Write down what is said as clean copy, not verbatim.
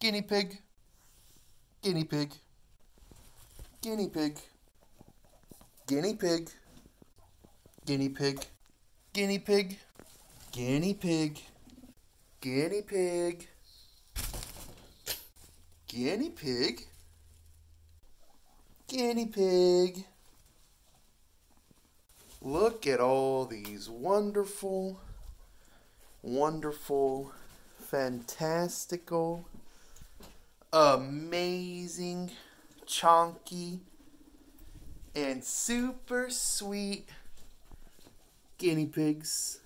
guinea pig, guinea pig, guinea pig, guinea pig, guinea pig, guinea pig, guinea pig, guinea pig, guinea pig, guinea pig. Look at all these wonderful, wonderful, fantastical, amazing, chonky, and super sweet guinea pigs.